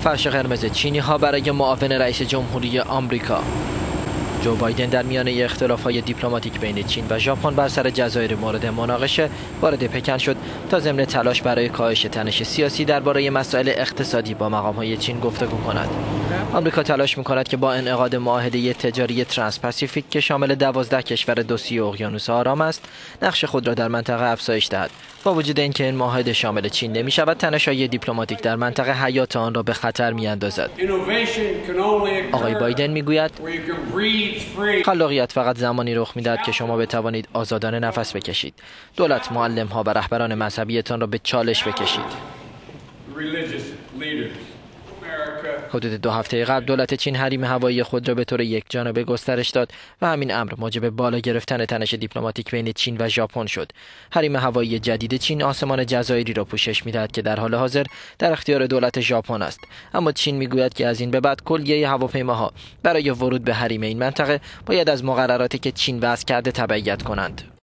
فرش قرمز چینی‌ها برای معاون رئیس جمهوری آمریکا. جو بایدن در میان اختلاف‌های دیپلماتیک بین چین و ژاپن بر سر جزایر مورد مناقشه وارد پکن شد تا ضمن تلاش برای کاهش تنش سیاسی درباره مسائل اقتصادی با مقام‌های چین گفتگو کند. آمریکا تلاش می‌کند که با انعقاد معاهده تجاری ترانس پاسیفیک که شامل 12 کشور دوسویه اقیانوس آرام است، نقش خود را در منطقه افزایش دهد. با وجود اینکه این معاهده شامل چین نمی‌شود، تنش‌های دیپلماتیک در منطقه حیات آن را به خطر می‌اندازد. آقای بایدن می‌گوید: خلاقیت فقط زمانی رخ می‌دهد که شما بتوانید آزادانه نفس بکشید. دولت، معلم‌ها و رهبران مذهبیتان را به چالش بکشید. حدود 2 هفته قبل دولت چین حریم هوایی خود را به طور یکجانبه گسترش داد و همین امر موجب بالا گرفتن تنش دیپلماتیک بین چین و ژاپن شد. حریم هوایی جدید چین آسمان جزایری را پوشش می‌دهد که در حال حاضر در اختیار دولت ژاپن است، اما چین می‌گوید که از این به بعد کلیه هواپیماها برای ورود به حریم این منطقه باید از مقرراتی که چین وضع کرده تبعیت کنند.